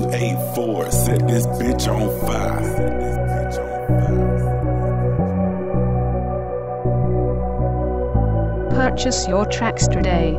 284, set this bitch on fire. Purchase your tracks today.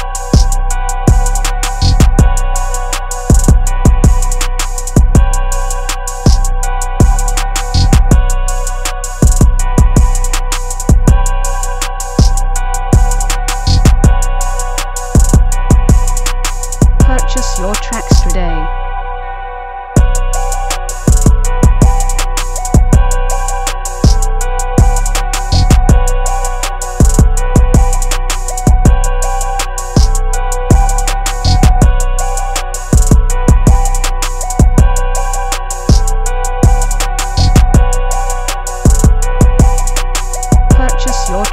Purchase your tracks today. Purchase your tracks today.